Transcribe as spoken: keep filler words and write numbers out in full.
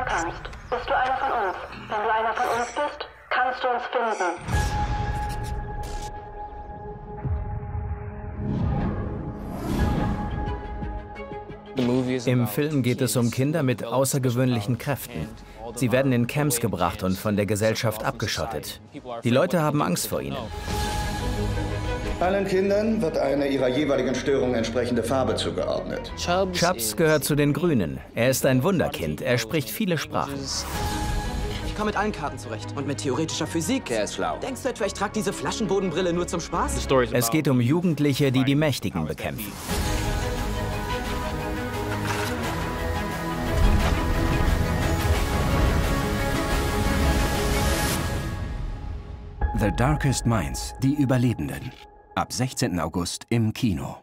hören kannst. Bist du einer von uns? Wenn du einer von uns bist, kannst du uns finden. Im Film geht es um Kinder mit außergewöhnlichen Kräften. Sie werden in Camps gebracht und von der Gesellschaft abgeschottet. Die Leute haben Angst vor ihnen. Allen Kindern wird eine ihrer jeweiligen Störung entsprechende Farbe zugeordnet. Chubs gehört zu den Grünen. Er ist ein Wunderkind. Er spricht viele Sprachen. Ich komme mit allen Karten zurecht. Und mit theoretischer Physik. Er ist schlau. Denkst du etwa, ich trage diese Flaschenbodenbrille nur zum Spaß? Es geht um Jugendliche, die die Mächtigen bekämpfen. The Darkest Minds, die Überlebenden. Ab sechzehnten August im Kino.